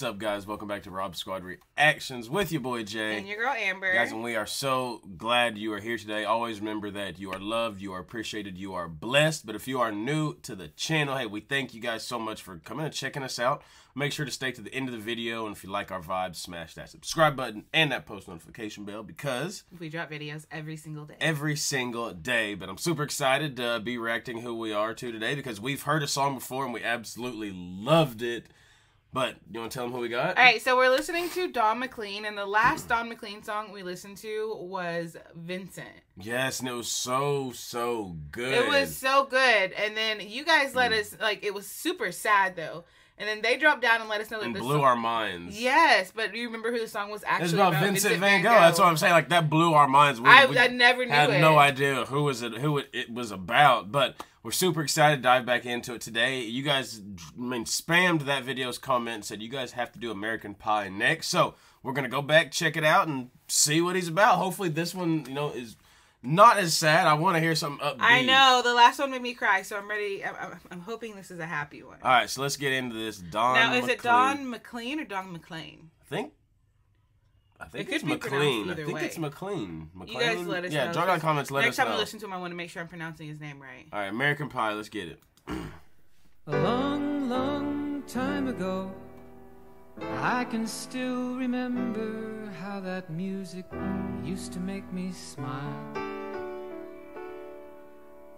What's up, guys? Welcome back to Rob Squad Reactions with your boy Jay and your girl Amber. Guys, and we are so glad you are here today. Always remember that you are loved, you are appreciated, you are blessed. But if you are new to the channel, hey, we thank you guys so much for coming and checking us out. Make sure to stay to the end of the video, and if you like our vibe, smash that subscribe button and that post notification bell, because we drop videos every single day. But I'm super excited to be reacting who we are to today, because we've heard a song before and we absolutely loved it. But you want to tell them who we got? All right, so we're listening to Don McLean, and the last Don McLean song we listened to was Vincent. Yes, and it was so good. It was so good. And then you guys let us, like, it was super sad, though. And then they dropped down and let us know that and blew our minds. Yes, but do you remember who the song was actually about? It's about Vincent Van Gogh. That's what I'm saying. Like, that blew our minds. I never knew it. I had no idea who it was about, but we're super excited to dive back into it today. You guys, I mean, spammed that video's comment, said you guys have to do American Pie next. So we're going to go back, check it out, and see what he's about. Hopefully this one, you know, is not as sad. I want to hear something upbeat. I know. The last one made me cry, so I'm ready. I'm hoping this is a happy one. All right, so let's get into this. Don McLean. Now, is it Don McLean or Don McLean? I think it's McLean. It's McLean. You guys let us know. Yeah, drop down comments, let us know. Next time I listen to him, I want to make sure I'm pronouncing his name right. All right, American Pie. Let's get it. A long, long time ago, I can still remember how that music used to make me smile.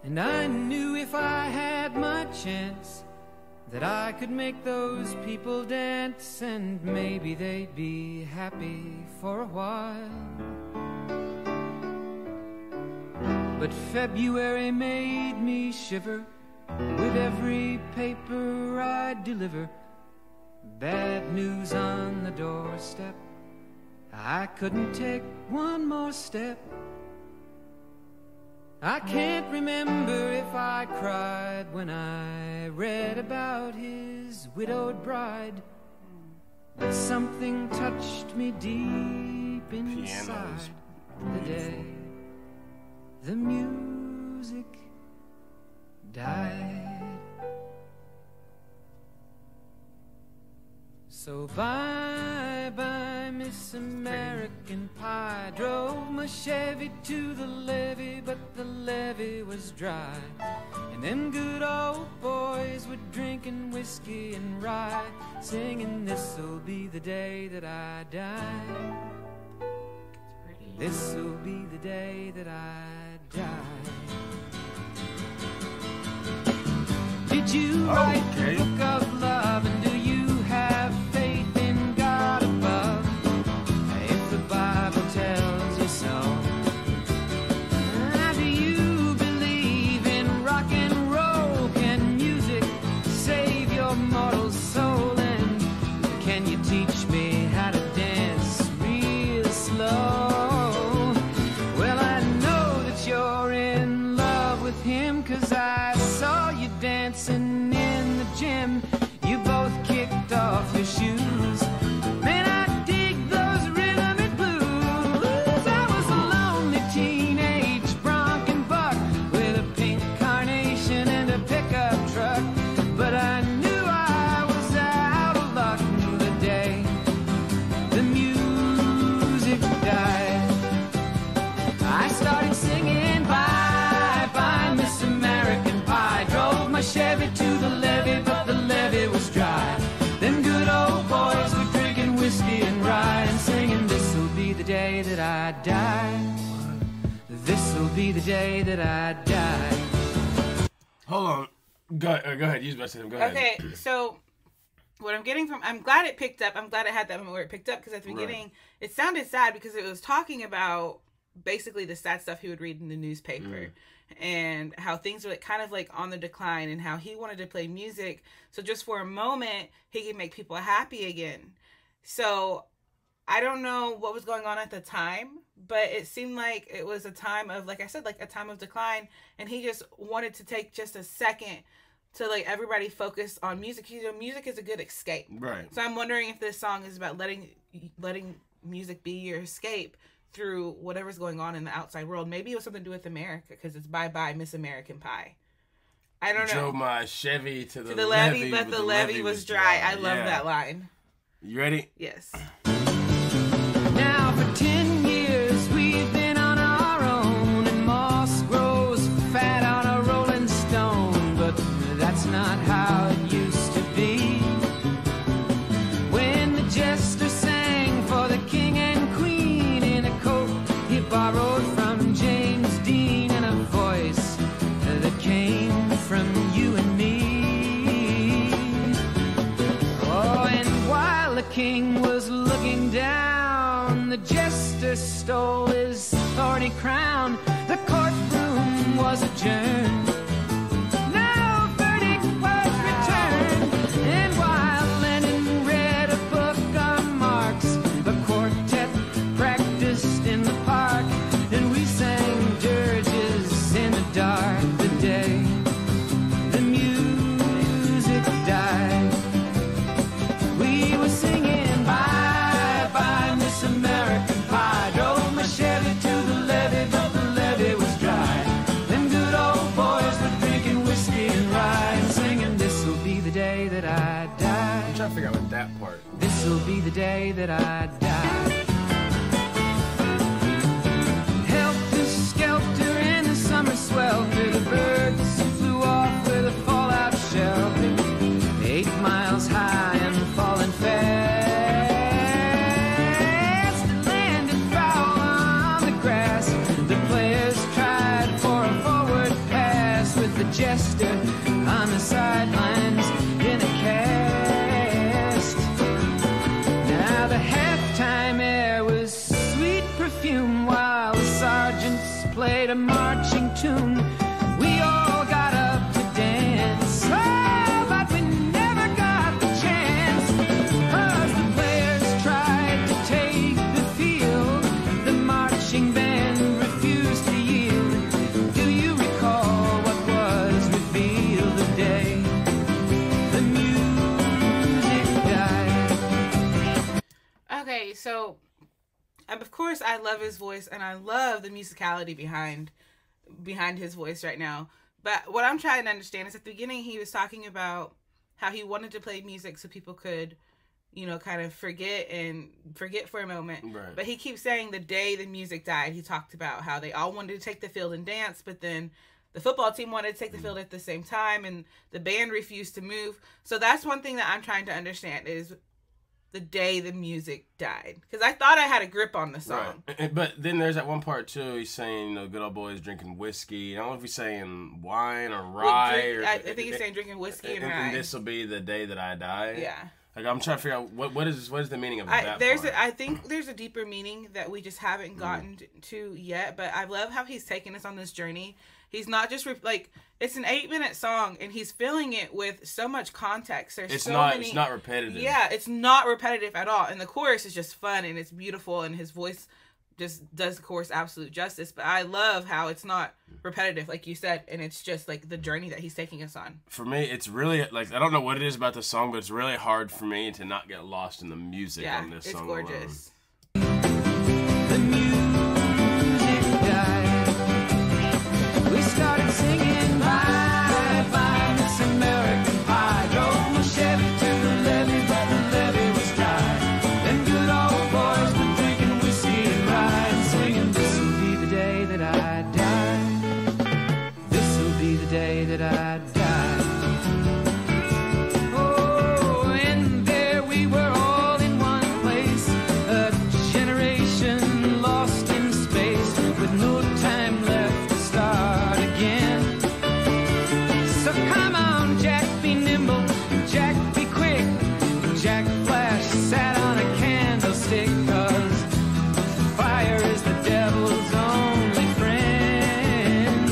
And I knew if I had my chance that I could make those people dance, and maybe they'd be happy for a while. But February made me shiver with every paper I'd deliver. Bad news on the doorstep. I couldn't take one more step. I can't remember if I cried when I read about his widowed bride, but something touched me deep inside the day the music died. So bye-bye, Miss American Pie. Drove my Chevy to the levee, but the levee was dry. And them good old boys were drinking whiskey and rye, singing this'll be the day that I die. This'll be the day that I die. Did you write the book of love, and do you have faith in God above, if the Bible tells you so? Now, do you believe in rock and roll? Can music save your mortal soul? And can you teach me how to dance real slow? Well, I know that you're in love with him, 'cause I saw you dancing in the gym. You both kicked off your shoes. Man, I dig those rhythm and blues. I was a lonely teenage bronc and buck with a pink carnation and a pickup truck. But I knew I was out of luck the day the music died. I started singing bye bye, Miss American Pie. Drove my Chevy to the levee, but the levee was dry. Them good old boys were drinking whiskey and rye, and singing this'll be the day that I die. This'll be the day that I die. Hold on. Go ahead. Use my system. Go ahead. Okay, so what I'm getting from, I'm glad it picked up. I'm glad it had that moment where it picked up, because at the beginning, it sounded sad because it was talking about basically the sad stuff he would read in the newspaper, and how things were like, kind of like on the decline, and how he wanted to play music so just for a moment he could make people happy again. So I don't know what was going on at the time, but it seemed like it was a time of, like I said, like a time of decline, and he just wanted to take just a second to, like, everybody focus on music. You know, music is a good escape, right? So I'm wondering if this song is about letting music be your escape through whatever's going on in the outside world. Maybe it was something to do with America, because it's bye-bye, Miss American Pie. I don't know. Drove my Chevy to the levee, but the levee was dry. I love that line. You ready? Yes. Now for 10 years we've been on our own, and moss grows fat on a rolling stone, but that's not how it used to be. When the jester sang for the king and queen in a coat he borrowed from James Dean, and a voice that came from you and me. Oh, and while the king was looking down, the jester stole his thorny crown. The courtroom was adjourned. No verdict was returned. And while Lennon read a book on Marx, the quartet practiced in the park, and we sang dirges in the dark. The day the music died, we were singing bye bye Miss American Pie. Drove my Chevy to the levee, but the levee was dry. Them good old boys were drinking whiskey and rye, singing this'll be the day that I die. I'm trying to figure out what that part. This'll be the day that I die. Helter Skelter in the summer swelter, the birds flew off with a fallout shelter, 8 miles high and falling fast. It landed foul on the grass. The players tried for a forward pass with the jester on the sidelines in a cast. Now the halftime air was sweet perfume while the sergeants played a marching tune. We all got up to dance. Oh, but we never got the chance. 'Cause the players tried to take the field, the marching band refused to yield. Do you recall what was revealed the day the music died? Okay, so of course I love his voice, and I love the musicality behind his voice right now. But what I'm trying to understand is at the beginning he was talking about how he wanted to play music so people could, you know, kind of forget for a moment. Right. But he keeps saying the day the music died. He talked about how they all wanted to take the field and dance, but then the football team wanted to take the field at the same time, and the band refused to move. So that's one thing that I'm trying to understand is the day the music died. Because I thought I had a grip on the song. Right. But then there's that one part, too. He's saying, you know, good old boys drinking whiskey. I don't know if he's saying wine or rye. I think he's saying drinking whiskey and rye. And this will be the day that I die. Yeah. Like, I'm trying to figure out what is the meaning of that part? I think there's a deeper meaning that we just haven't gotten to yet. But I love how he's taking us on this journey. He's not just like, it's an 8-minute song, and he's filling it with so much context. It's not repetitive. Yeah, it's not repetitive at all. And the chorus is just fun, and it's beautiful, and his voice just does the chorus absolute justice. But I love how it's not repetitive, like you said, and it's just like the journey that he's taking us on. For me, it's really like, I don't know what it is about the song, but it's really hard for me to not get lost in the music on this song. Yeah, it's gorgeous. Alone. The music died. We started singing bye bye Miss American Pie. Drove my Chevy to the levee, but the levee was dry. Them good old boys were drinking whiskey and rye, singing this'll be the day that I die. This'll be the day that I die. Oh, and there we were all in one place, a generation lost in space, with no time left to start again. So come on, Jack, be nimble, Jack, be quick. Jack Flash sat on a candlestick, 'cause fire is the devil's only friend.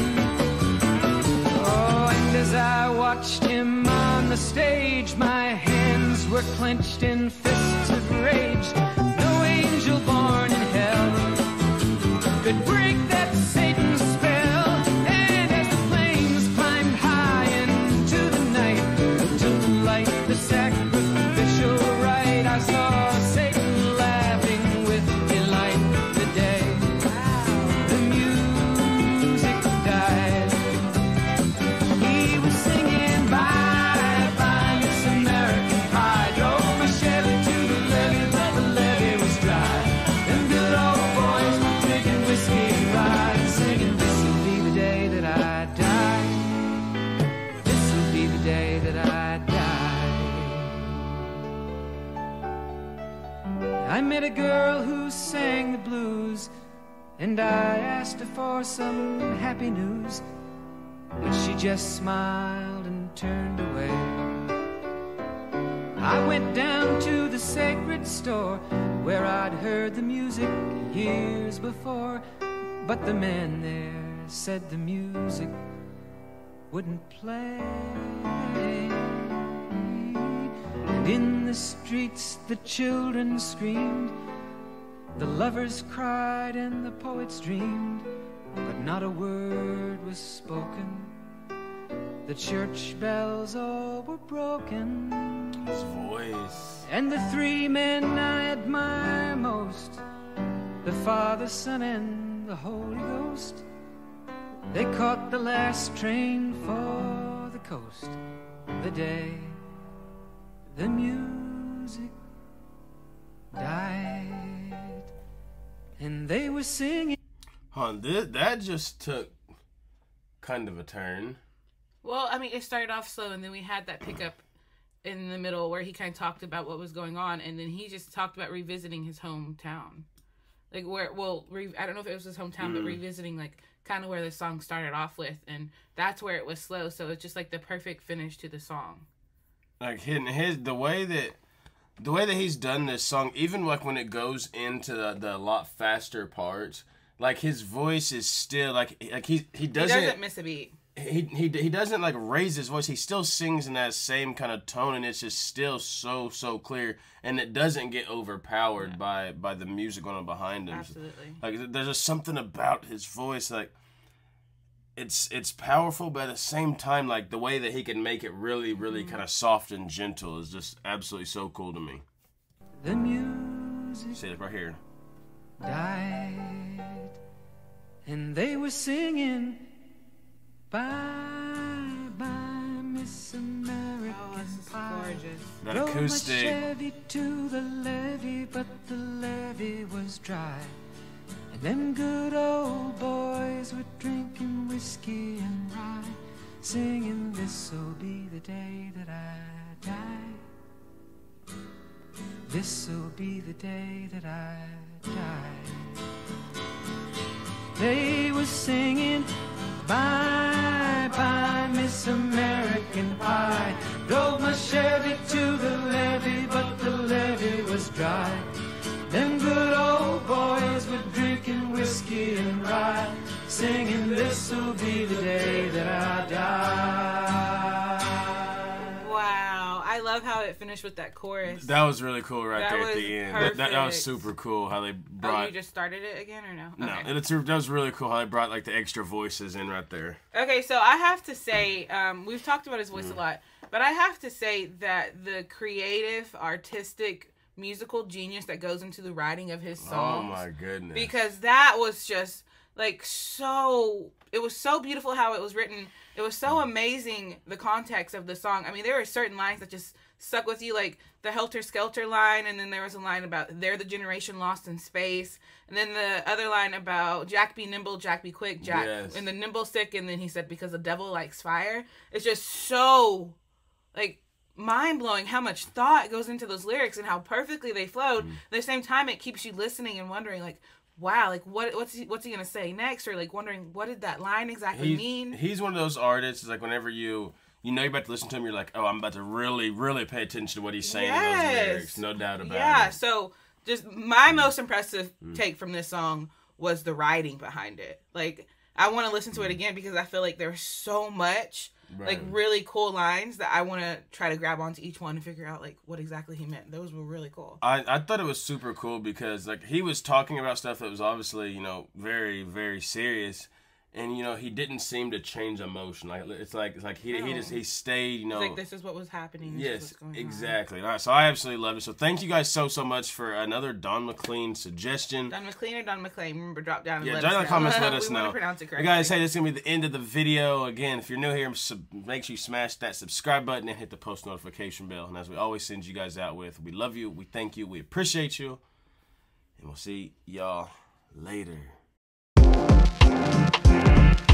Oh, and as I watched him on the stage, my hands were clenched in fists of rage. No angel born in hell could break that Satan's spell. And as the flames climbed high into the night, took light the sacrificial rite, I saw Satan laughing with delight the day the music died. He was singing bye bye Miss American Pie. Drove my Chevy And I asked her for some happy news, but she just smiled and turned away. I went down to the sacred store where I'd heard the music years before, but the man there said the music wouldn't play. And in the streets the children screamed, the lovers cried and the poets dreamed, but not a word was spoken. The church bells all were broken. His voice. And the three men I admire most, the Father, Son, and the Holy Ghost, they caught the last train for the coast the day the music died. And they were singing. Huh, that just took kind of a turn. Well, I mean, it started off slow, and then we had that pickup in the middle where he kind of talked about what was going on, and then he just talked about revisiting his hometown. Like, where, well, I don't know if it was his hometown, but revisiting, like, kind of where the song started off with, and that's where it was slow, so it's just, like, the perfect finish to the song. Like, hitting his, the way that he's done this song, even like when it goes into the lot faster parts, like his voice is still like he doesn't miss a beat. He doesn't like raise his voice. He still sings in that same kind of tone, and it's just still so clear, and it doesn't get overpowered by the music going on behind him. Absolutely. Like there's just something about his voice, like it's powerful, but at the same time, like the way that he can make it really kind of soft and gentle is just absolutely so cool to me. The music. See it right here. Died, and they were singing bye-bye Miss American Pie. That acoustic. Drove my Chevy to the levee, but the levee was dry. And them good old boys were drinking whiskey and rye, singing this'll be the day that I die. This'll be the day that I die. They were singing bye-bye Miss American Pie. Drove my Chevy to the levee, but the levee was dry. Them good old boys were drinking whiskey and rye, singing this'll be the day that I die. Wow. I love how it finished with that chorus. That was really cool right there at the end. That was super cool how they brought... Oh, you just started it again or no? No. Okay. That was really cool how they brought like the extra voices in right there. Okay, so I have to say, we've talked about his voice a lot, but I have to say that the creative, artistic... musical genius that goes into the writing of his songs. Oh my goodness. Because that was just like it was so beautiful how it was written. It was so amazing the context of the song. I mean, there were certain lines that just stuck with you, like the Helter Skelter line, and then there was a line about they're the generation lost in space, and then the other line about Jack be nimble, Jack be quick, Jack and the nimble stick, and then he said because the devil likes fire. It's just so like mind-blowing how much thought goes into those lyrics and how perfectly they flowed. At the same time, it keeps you listening and wondering like, wow, like what's he gonna say next, or like wondering what did that line exactly mean. He's one of those artists, like whenever you know you're about to listen to him, you're like, oh, I'm about to really pay attention to what he's saying in those lyrics, no doubt about it. Yeah, so just my most impressive take from this song was the writing behind it. Like I want to listen to it again because I feel like there's so much like really cool lines that I want to try to grab onto each one and figure out like what exactly he meant. Those were really cool. I thought it was super cool because like he was talking about stuff that was obviously, you know, very serious, and you know he didn't seem to change emotion. Like it's like he stayed, you know, it's like this is what was happening. Yes, exactly. All right, so I absolutely love it. So thank you guys so much for another Don McLean suggestion. Don McLean or Don McLean? Remember, drop down. Yeah, down in the comments. Let us know. We want to pronounce it correctly. Guys, hey, this is gonna be the end of the video. Again, if you're new here, make sure you smash that subscribe button and hit the post notification bell. And as we always send you guys out with, we love you, we thank you, we appreciate you, and we'll see y'all later. We'll